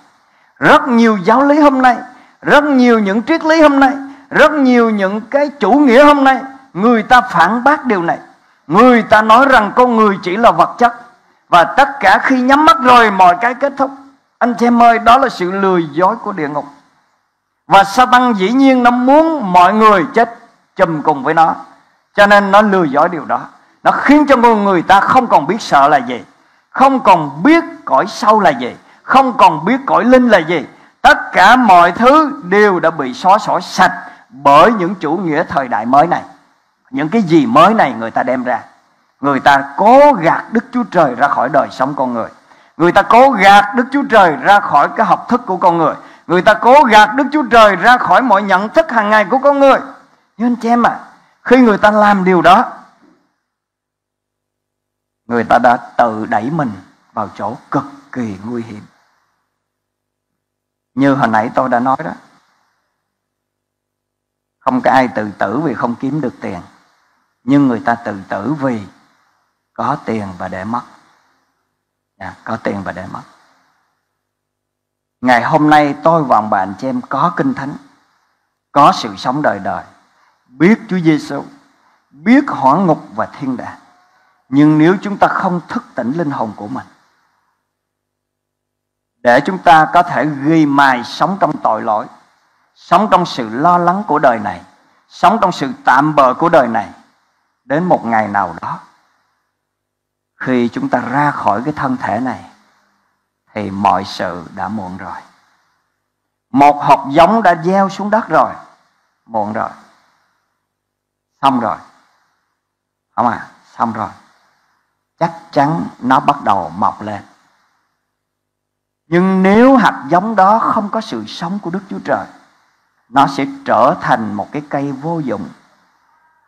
Rất nhiều giáo lý hôm nay, rất nhiều những triết lý hôm nay, rất nhiều những cái chủ nghĩa hôm nay, người ta phản bác điều này. Người ta nói rằng con người chỉ là vật chất, và tất cả khi nhắm mắt rồi mọi cái kết thúc. Anh chị em ơi, đó là sự lừa dối của địa ngục. Và Sa-tăng dĩ nhiên nó muốn mọi người chết chùm cùng với nó, cho nên nó lừa dối điều đó. Nó khiến cho người ta không còn biết sợ là gì, không còn biết cõi sâu là gì, không còn biết cõi linh là gì. Tất cả mọi thứ đều đã bị xóa sổ sạch bởi những chủ nghĩa thời đại mới này. Những cái gì mới này người ta đem ra, người ta cố gạt Đức Chúa Trời ra khỏi đời sống con người. Người ta cố gạt Đức Chúa Trời ra khỏi cái học thức của con người. Người ta cố gạt Đức Chúa Trời ra khỏi mọi nhận thức hàng ngày của con người. Nhưng anh chị em ạ, khi người ta làm điều đó, người ta đã tự đẩy mình vào chỗ cực kỳ nguy hiểm. Như hồi nãy tôi đã nói đó, không có ai tự tử vì không kiếm được tiền, nhưng người ta tự tử vì có tiền và để mất. Có tiền và để mất. Ngày hôm nay tôi và ông bạn chị em có Kinh Thánh, có sự sống đời đời, biết Chúa Giêsu, biết hỏa ngục và thiên đàng. Nhưng nếu chúng ta không thức tỉnh linh hồn của mình để chúng ta có thể ghi mài sống trong tội lỗi, sống trong sự lo lắng của đời này, sống trong sự tạm bợ của đời này, đến một ngày nào đó, khi chúng ta ra khỏi cái thân thể này, thì mọi sự đã muộn rồi. Một hạt giống đã gieo xuống đất rồi, muộn rồi, xong rồi. Không à, xong rồi. Chắc chắn nó bắt đầu mọc lên. Nhưng nếu hạt giống đó không có sự sống của Đức Chúa Trời, nó sẽ trở thành một cái cây vô dụng,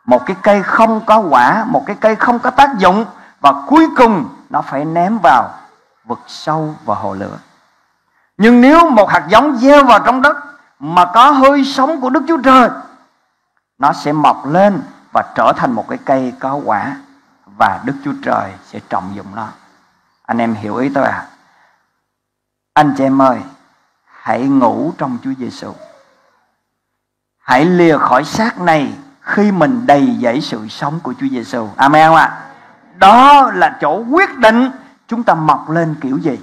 một cái cây không có quả, một cái cây không có tác dụng, và cuối cùng nó phải ném vào vực sâu và hồ lửa. Nhưng nếu một hạt giống gieo vào trong đất mà có hơi sống của Đức Chúa Trời, nó sẽ mọc lên và trở thành một cái cây có quả, và Đức Chúa Trời sẽ trọng dụng nó. Anh em hiểu ý tôi à? Anh chị em ơi, hãy ngủ trong Chúa Giêsu. Hãy lìa khỏi xác này khi mình đầy dẫy sự sống của Chúa Giêsu. Amen không ạ? Đó là chỗ quyết định chúng ta mọc lên kiểu gì.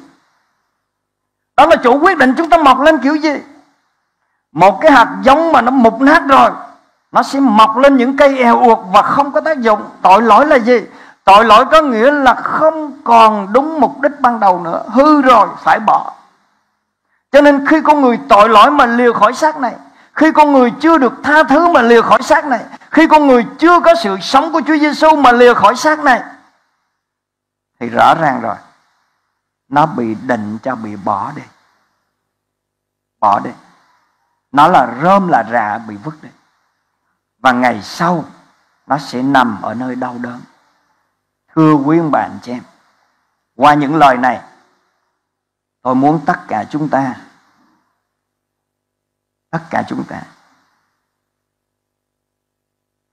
Đó là chỗ quyết định chúng ta mọc lên kiểu gì. Một cái hạt giống mà nó mục nát rồi, nó sẽ mọc lên những cây èo uột và không có tác dụng. Tội lỗi là gì? Tội lỗi có nghĩa là không còn đúng mục đích ban đầu nữa, hư rồi, phải bỏ. Cho nên khi con người tội lỗi mà lìa khỏi xác này, khi con người chưa được tha thứ mà lìa khỏi xác này, khi con người chưa có sự sống của Chúa Giêsu mà lìa khỏi xác này, thì rõ ràng rồi, nó bị định cho bị bỏ đi. Bỏ đi. Nó là rơm là rạ bị vứt đi. Và ngày sau nó sẽ nằm ở nơi đau đớn. Thưa quý ông bạn chị em, qua những lời này, tôi muốn tất cả chúng ta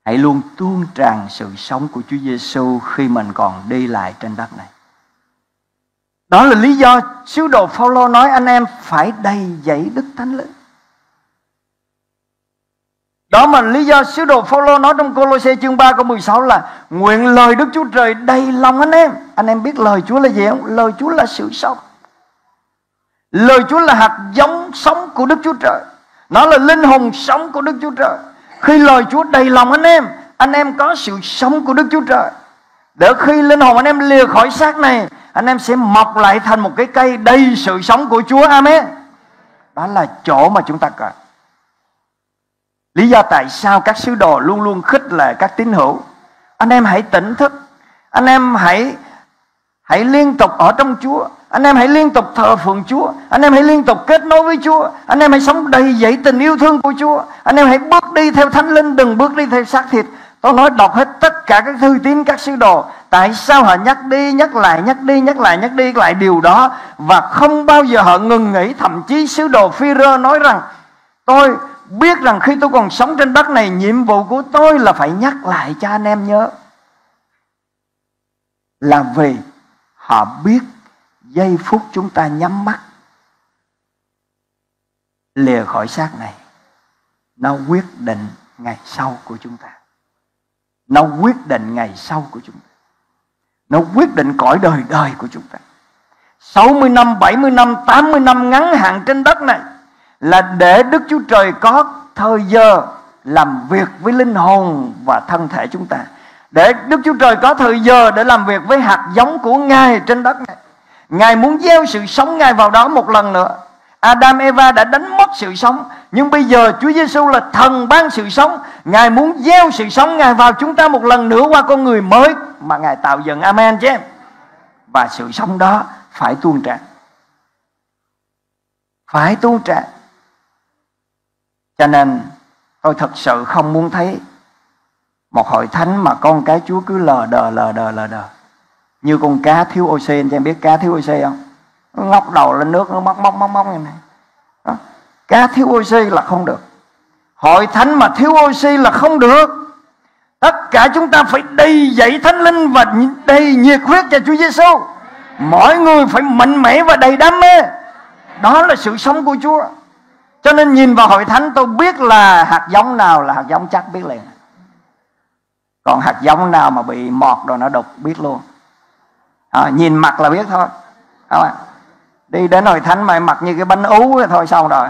hãy luôn tuôn tràn sự sống của Chúa Giêsu khi mình còn đi lại trên đất này. Đó là lý do sứ đồ Phao-lô nói anh em phải đầy dẫy Đức Thánh Linh. Đó mà lý do sứ đồ Phao-lô nói trong Cô-lô-se chương 3 câu 16 là nguyện lời Đức Chúa Trời đầy lòng anh em. Anh em biết lời Chúa là gì không? Lời Chúa là sự sống. Lời Chúa là hạt giống sống của Đức Chúa Trời. Nó là linh hồn sống của Đức Chúa Trời. Khi lời Chúa đầy lòng anh em có sự sống của Đức Chúa Trời. Để khi linh hồn anh em lìa khỏi xác này, anh em sẽ mọc lại thành một cái cây đầy sự sống của Chúa. Amen. Đó là chỗ mà chúng ta cần. Lý do tại sao các sứ đồ luôn luôn khích lệ các tín hữu, anh em hãy tỉnh thức, anh em hãy liên tục ở trong Chúa, anh em hãy liên tục thờ phượng Chúa, anh em hãy liên tục kết nối với Chúa, anh em hãy sống đầy dẫy tình yêu thương của Chúa, anh em hãy bước đi theo Thánh Linh, đừng bước đi theo xác thịt. Tôi nói đọc hết tất cả các thư tín các sứ đồ, tại sao họ nhắc đi nhắc lại điều đó và không bao giờ họ ngừng nghỉ. Thậm chí sứ đồ Phi-rơ nói rằng tôi biết rằng khi tôi còn sống trên đất này, nhiệm vụ của tôi là phải nhắc lại cho anh em nhớ. Là vì họ biết giây phút chúng ta nhắm mắt lìa khỏi xác này, nó quyết định ngày sau của chúng ta, nó quyết định ngày sau của chúng ta, nó quyết định cõi đời đời của chúng ta. 60 năm, 70 năm, 80 năm ngắn hạn trên đất này là để Đức Chúa Trời có thời giờ làm việc với linh hồn và thân thể chúng ta, để Đức Chúa Trời có thời giờ để làm việc với hạt giống của Ngài trên đất này. Ngài muốn gieo sự sống Ngài vào đó một lần nữa. Adam, Eva đã đánh mất sự sống, nhưng bây giờ Chúa Giêsu là thần ban sự sống. Ngài muốn gieo sự sống Ngài vào chúng ta một lần nữa qua con người mới mà Ngài tạo dựng. Amen chứ. Và sự sống đó phải tuôn tràn, phải tuôn tràn. Cho nên tôi thật sự không muốn thấy một hội thánh mà con cái Chúa cứ lờ đờ như con cá thiếu oxy. Anh em biết cá thiếu oxy không? Nó ngóc đầu lên nước, nó móc như này đó. Cá thiếu oxy là không được. Hội thánh mà thiếu oxy là không được. Tất cả chúng ta phải đầy dẫy Thánh Linh và đầy nhiệt huyết cho Chúa Giêsu. Mọi người phải mạnh mẽ và đầy đam mê. Đó là sự sống của Chúa. Cho nên nhìn vào hội thánh, tôi biết là hạt giống nào là hạt giống chắc, biết liền. Còn hạt giống nào mà bị mọt rồi nó đục, biết luôn. Nhìn mặt là biết thôi. Đúng không? Đi đến hội thánh mà mặc như cái bánh ú thôi xong rồi,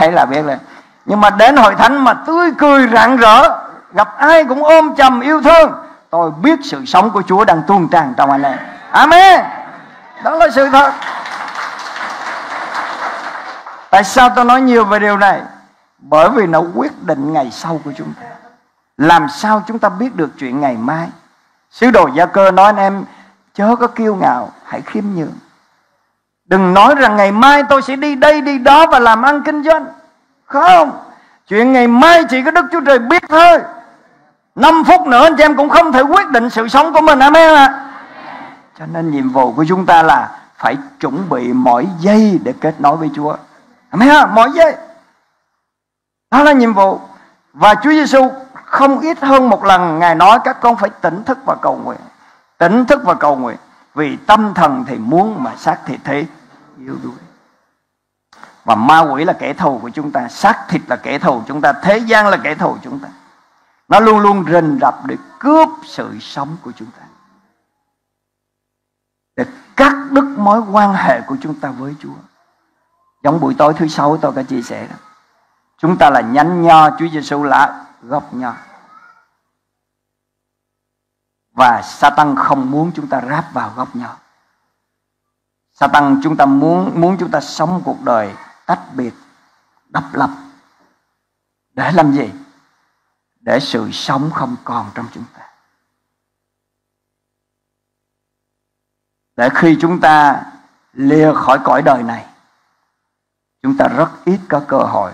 đấy là biết rồi. Nhưng mà đến hội thánh mà tươi cười rạng rỡ, gặp ai cũng ôm chầm yêu thương, tôi biết sự sống của Chúa đang tuôn tràn trong anh em. Amen. Đó là sự thật. Tại sao tôi nói nhiều về điều này? Bởi vì nó quyết định ngày sau của chúng ta. Làm sao chúng ta biết được chuyện ngày mai? Sứ đồ Gia Cơ nói anh em chớ có kiêu ngạo, hãy khiêm nhường. Đừng nói rằng ngày mai tôi sẽ đi đây đi đó và làm ăn kinh doanh. Không. Chuyện ngày mai chỉ có Đức Chúa Trời biết thôi. 5 phút nữa anh em cũng không thể quyết định sự sống của mình. Amen ạ. Cho nên nhiệm vụ của chúng ta là phải chuẩn bị mỗi giây để kết nối với Chúa. Amen. Mỗi giây. Đó là nhiệm vụ. Và Chúa Giêsu không ít hơn một lần Ngài nói các con phải tỉnh thức và cầu nguyện. Tỉnh thức và cầu nguyện. Vì tâm thần thì muốn mà xác thịt thế yếu đuối. Và ma quỷ là kẻ thù của chúng ta, xác thịt là kẻ thù chúng ta, thế gian là kẻ thù chúng ta. Nó luôn luôn rình rập để cướp sự sống của chúng ta, để cắt đứt mối quan hệ của chúng ta với Chúa. Giống buổi tối thứ sáu tôi đã chia sẻ đó, chúng ta là nhánh nho, Chúa Giêsu là gốc nho. Và Satan không muốn chúng ta ráp vào gốc nho. Satan muốn chúng ta sống cuộc đời tách biệt, độc lập. Để làm gì? Để sự sống không còn trong chúng ta. Để khi chúng ta lìa khỏi cõi đời này, chúng ta rất ít có cơ hội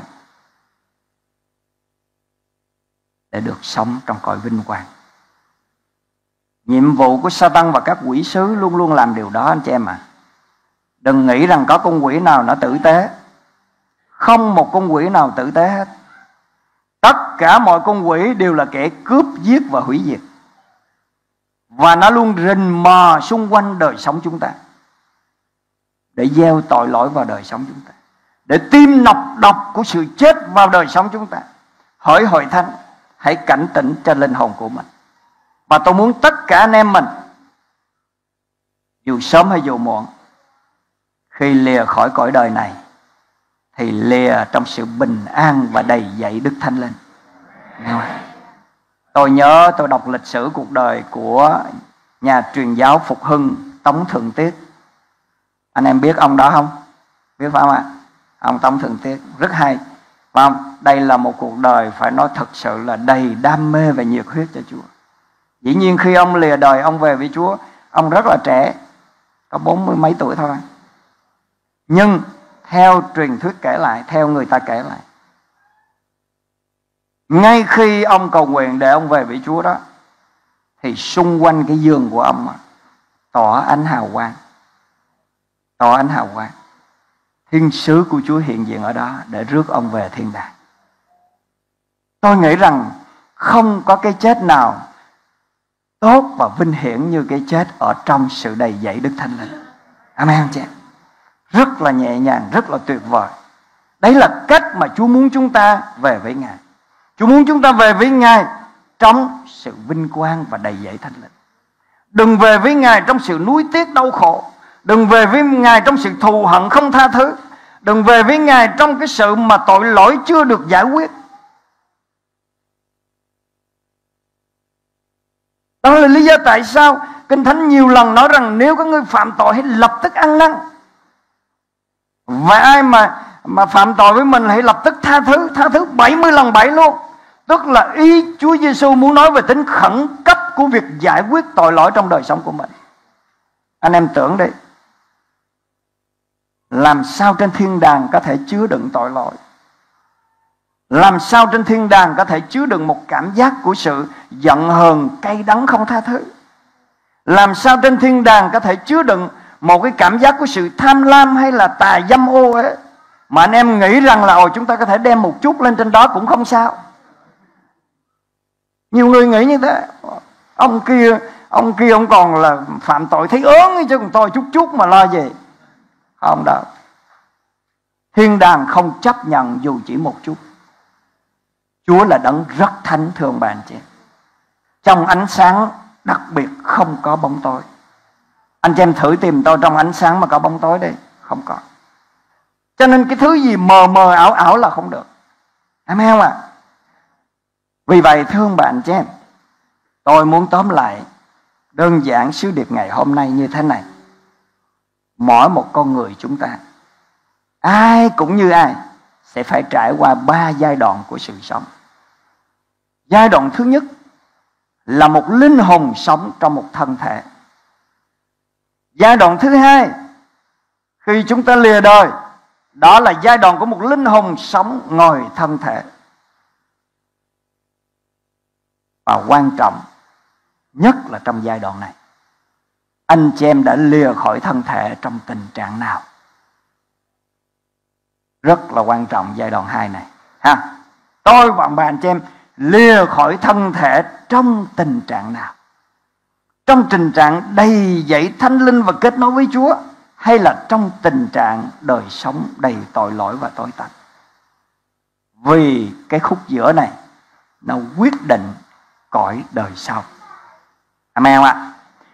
để được sống trong cõi vinh quang. Nhiệm vụ của Satan và các quỷ sứ luôn luôn làm điều đó anh chị em ạ. Đừng nghĩ rằng có con quỷ nào nó tử tế. Không một con quỷ nào tử tế hết. Tất cả mọi con quỷ đều là kẻ cướp, giết và hủy diệt. Và nó luôn rình mò xung quanh đời sống chúng ta, để gieo tội lỗi vào đời sống chúng ta, để tiêm nọc độc của sự chết vào đời sống chúng ta. Hỡi hội thánh, hãy cảnh tỉnh cho linh hồn của mình. Và tôi muốn tất cả anh em mình, dù sớm hay dù muộn, khi lìa khỏi cõi đời này thì lìa trong sự bình an và đầy dẫy Đức Thánh Linh. Tôi nhớ tôi đọc lịch sử cuộc đời của nhà truyền giáo phục hưng Tống Thượng Tiết. Anh em biết ông đó không? Biết phải không ạ? Ông Tống Thượng Tiết rất hay. Và đây là một cuộc đời phải nói thật sự là đầy đam mê và nhiệt huyết cho Chúa. Dĩ nhiên khi ông lìa đời, ông về với Chúa, ông rất là trẻ, có 40 mấy tuổi thôi. Nhưng theo truyền thuyết kể lại, theo người ta kể lại, ngay khi ông cầu nguyện để ông về với Chúa đó, thì xung quanh cái giường của ông tỏa ánh hào quang. Tỏa ánh hào quang. Thiên sứ của Chúa hiện diện ở đó để rước ông về thiên đàng. Tôi nghĩ rằng không có cái chết nào tốt và vinh hiển như cái chết ở trong sự đầy dẫy Đức Thánh Linh. Amen không chị? Rất là nhẹ nhàng, rất là tuyệt vời. Đấy là cách mà Chúa muốn chúng ta về với Ngài. Chúa muốn chúng ta về với Ngài trong sự vinh quang và đầy dẫy Thánh Linh. Đừng về với Ngài trong sự nuối tiếc đau khổ. Đừng về với Ngài trong sự thù hận không tha thứ. Đừng về với Ngài trong cái sự mà tội lỗi chưa được giải quyết. Đó là lý do tại sao Kinh Thánh nhiều lần nói rằng nếu các ngươi phạm tội hãy lập tức ăn năn. Và ai mà phạm tội với mình hãy lập tức tha thứ 70 lần 7 luôn. Tức là ý Chúa Giêsu muốn nói về tính khẩn cấp của việc giải quyết tội lỗi trong đời sống của mình. Anh em tưởng đi, làm sao trên thiên đàng có thể chứa đựng tội lỗi? Làm sao trên thiên đàng có thể chứa đựng một cảm giác của sự giận hờn, cay đắng không tha thứ? Làm sao trên thiên đàng có thể chứa đựng một cái cảm giác của sự tham lam hay là tà dâm ô ấy? Mà anh em nghĩ rằng là chúng ta có thể đem một chút lên trên đó cũng không sao. Nhiều người nghĩ như thế. Ông kia ông còn là phạm tội thấy ớn ấy, chứ còn tôi chút mà lo gì. Không đâu. Thiên đàng không chấp nhận dù chỉ một chút. Chúa là đấng rất thánh, thường bạn chị. Trong ánh sáng đặc biệt không có bóng tối. Anh chị em thử tìm tôi trong ánh sáng mà có bóng tối đi. Không có. Cho nên cái thứ gì mờ mờ ảo ảo là không được. Em hiểu không ạ? Vì vậy thương bạn chị em, tôi muốn tóm lại đơn giản sứ điệp ngày hôm nay như thế này. Mỗi một con người chúng ta, ai cũng như ai, sẽ phải trải qua 3 giai đoạn của sự sống. Giai đoạn thứ nhất là một linh hồn sống trong một thân thể. Giai đoạn thứ hai, khi chúng ta lìa đời, đó là giai đoạn của một linh hồn sống ngoài thân thể. Và quan trọng nhất là trong giai đoạn này, anh chị em đã lìa khỏi thân thể trong tình trạng nào? Rất là quan trọng giai đoạn 2 này ha. Tôi và bạn chị em lìa khỏi thân thể trong tình trạng nào? Trong tình trạng đầy dẫy Thánh Linh và kết nối với Chúa, hay là trong tình trạng đời sống đầy tội lỗi và tối tăm? Vì cái khúc giữa này nó quyết định cõi đời sau. Amen ạ.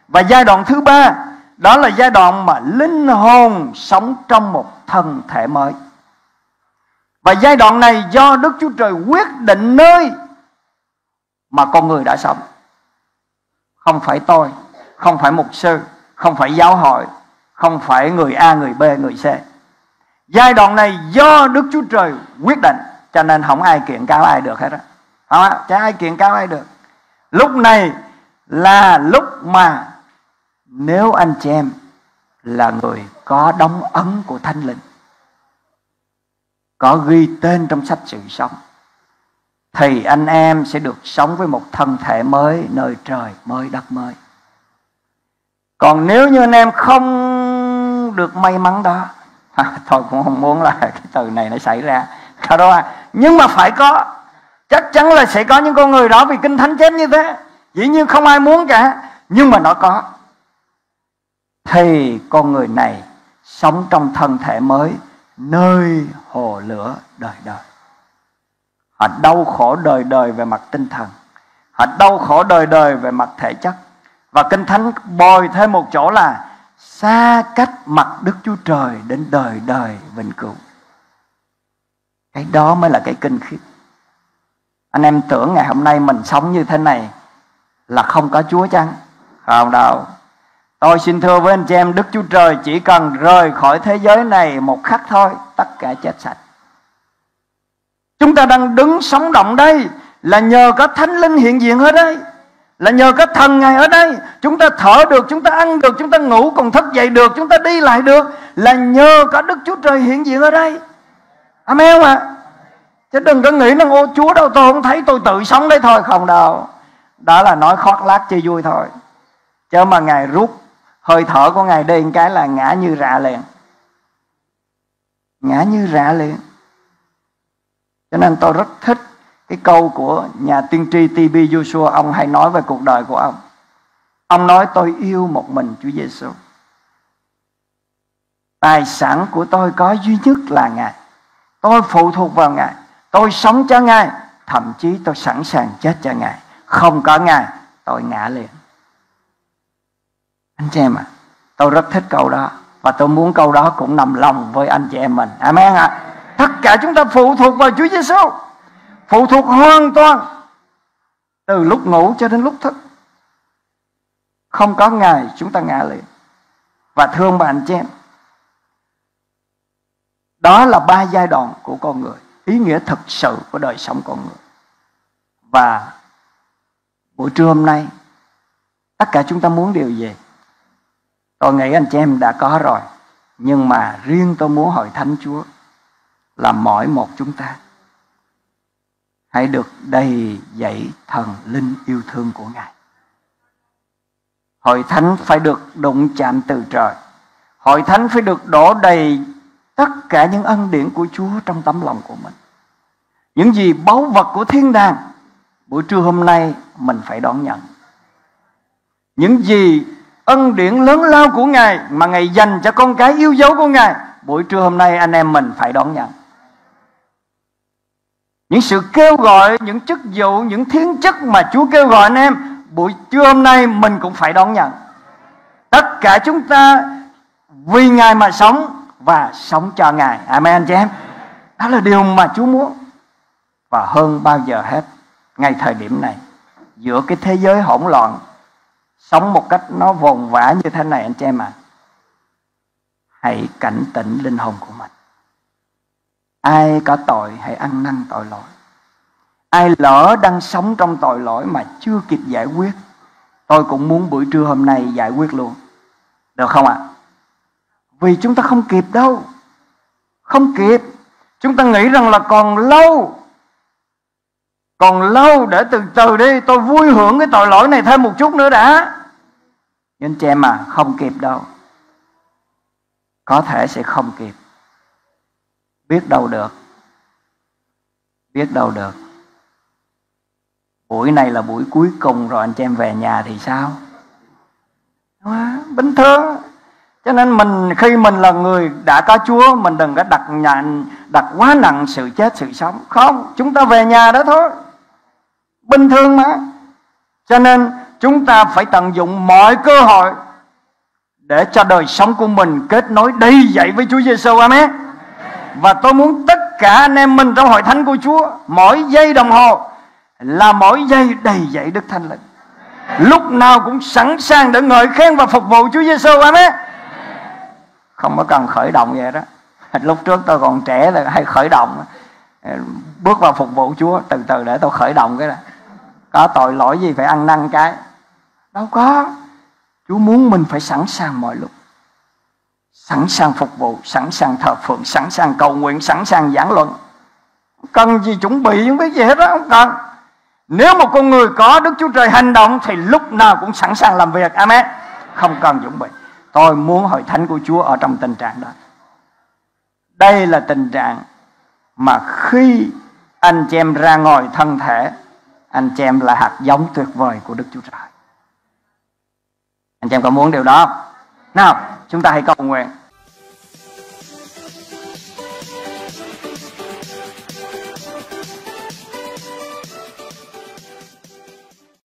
Và giai đoạn thứ 3, đó là giai đoạn mà linh hồn sống trong một thân thể mới. Và giai đoạn này do Đức Chúa Trời quyết định nơi mà con người đã sống. Không phải tôi, không phải mục sư, không phải giáo hội, không phải người A, người B, người C. Giai đoạn này do Đức Chúa Trời quyết định. Cho nên không ai kiện cáo ai được hết đó. Chả ai kiện cáo ai được. Lúc này là lúc mà nếu anh chị em là người có đóng ấn của Thánh Linh, có ghi tên trong sách sự sống, thì anh em sẽ được sống với một thân thể mới, nơi trời mới đất mới. Còn nếu như anh em không được may mắn đó, thôi cũng không muốn là cái từ này nó xảy ra đâu nhưng mà phải có. Chắc chắn là sẽ có những con người đó, vì Kinh Thánh chép như thế. Dĩ nhiên không ai muốn cả, nhưng mà nó có. Thì con người này sống trong thân thể mới, nơi hồ lửa đời đời. Họ đau khổ đời đời về mặt tinh thần, họ đau khổ đời đời về mặt thể chất. Và Kinh Thánh bồi thêm một chỗ là xa cách mặt Đức Chúa Trời đến đời đời vĩnh cửu. Cái đó mới là cái kinh khiếp. Anh em tưởng ngày hôm nay mình sống như thế này là không có Chúa chăng? Không đâu. Tôi xin thưa với anh chị em, Đức Chúa Trời chỉ cần rời khỏi thế giới này một khắc thôi, tất cả chết sạch. Chúng ta đang đứng sống động đây là nhờ có Thánh Linh hiện diện ở đây, là nhờ có thần Ngài ở đây. Chúng ta thở được, chúng ta ăn được, chúng ta ngủ còn thức dậy được, chúng ta đi lại được, là nhờ có Đức Chúa Trời hiện diện ở đây. Amen không ạ? Chứ đừng có nghĩ rằng ô Chúa đâu, tôi không thấy, tôi tự sống đây thôi. Không đâu. Đó là nói khoác lác chơi vui thôi. Chứ mà Ngài rút hơi thở của Ngài đi cái là ngã như rạ liền. Ngã như rạ liền. Cho nên tôi rất thích Cái câu của nhà tiên tri T.B. Joshua, ông hay nói về cuộc đời của ông. Ông nói tôi yêu một mình Chúa Giêsu. Tài sản của tôi có duy nhất là Ngài. Tôi phụ thuộc vào Ngài. Tôi sống cho Ngài. Thậm chí tôi sẵn sàng chết cho Ngài. Không có Ngài, tôi ngã liền. Anh chị em ạ, tôi rất thích câu đó. Và tôi muốn câu đó cũng nằm lòng với anh chị em mình. Amen ạ. Tất cả chúng ta phụ thuộc vào Chúa Giêsu, phụ thuộc hoàn toàn, từ lúc ngủ cho đến lúc thức. Không có Ngài chúng ta ngã liền. Và thưa ông bà anh chị em, đó là 3 giai đoạn của con người, ý nghĩa thực sự của đời sống con người. Và buổi trưa hôm nay, tất cả chúng ta muốn điều gì? Tôi nghĩ anh chị em đã có rồi. Nhưng mà riêng tôi muốn hỏi Thánh Chúa là mỗi một chúng ta hãy được đầy dẫy thần linh yêu thương của Ngài. Hội thánh phải được đụng chạm từ trời. Hội thánh phải được đổ đầy tất cả những ân điển của Chúa trong tấm lòng của mình. Những gì báu vật của thiên đàng, buổi trưa hôm nay mình phải đón nhận. Những gì ân điển lớn lao của Ngài mà Ngài dành cho con cái yêu dấu của Ngài, buổi trưa hôm nay anh em mình phải đón nhận. Những sự kêu gọi, những chức vụ, những thiên chức mà Chúa kêu gọi anh em, buổi trưa hôm nay mình cũng phải đón nhận. Tất cả chúng ta vì Ngài mà sống và sống cho Ngài. Amen anh chị em. Đó là điều mà Chúa muốn. Và hơn bao giờ hết, ngay thời điểm này, giữa cái thế giới hỗn loạn, sống một cách nó vồn vã như thế này anh chị em ạ, hãy cảnh tỉnh linh hồn của mình. Ai có tội hãy ăn năn tội lỗi. Ai lỡ đang sống trong tội lỗi mà chưa kịp giải quyết, tôi cũng muốn buổi trưa hôm nay giải quyết luôn, được không ạ? Vì chúng ta không kịp đâu. Không kịp. Chúng ta nghĩ rằng là còn lâu, còn lâu, để từ từ đi, tôi vui hưởng cái tội lỗi này thêm một chút nữa đã. Nhưng chị em à, không kịp đâu. Có thể sẽ không kịp. Biết đâu được. Biết đâu được. Buổi này là buổi cuối cùng rồi anh chị em về nhà thì sao? Bình thường. Cho nên mình, khi mình là người đã có Chúa, mình đừng có đặt quá nặng sự chết sự sống. Không, chúng ta về nhà đó thôi. Bình thường mà. Cho nên chúng ta phải tận dụng mọi cơ hội để cho đời sống của mình kết nối đầy dẫy với Chúa Giêsu. Amen. Và tôi muốn tất cả anh em mình trong hội thánh của Chúa, mỗi giây đồng hồ là mỗi giây đầy dẫy Đức Thánh Linh, lúc nào cũng sẵn sàng để ngợi khen và phục vụ Chúa Giêsu. Amen. Không có cần khởi động vậy đó. Lúc trước tôi còn trẻ là hay khởi động, bước vào phục vụ Chúa, từ từ để tôi khởi động cái này. Có tội lỗi gì phải ăn năn cái. Đâu có. Chúa muốn mình phải sẵn sàng mọi lúc, sẵn sàng phục vụ, sẵn sàng thờ phượng, sẵn sàng cầu nguyện, sẵn sàng giảng luận. Cần gì chuẩn bị không biết gì hết đó, không cần. Nếu một con người có Đức Chúa Trời hành động thì lúc nào cũng sẵn sàng làm việc. Amen. Không cần chuẩn bị. Tôi muốn hội thánh của Chúa ở trong tình trạng đó. Đây là tình trạng mà khi anh chị em ra ngoài thân thể, anh chị em là hạt giống tuyệt vời của Đức Chúa Trời. Anh chị em có muốn điều đó không? Nào, chúng ta hãy cầu nguyện.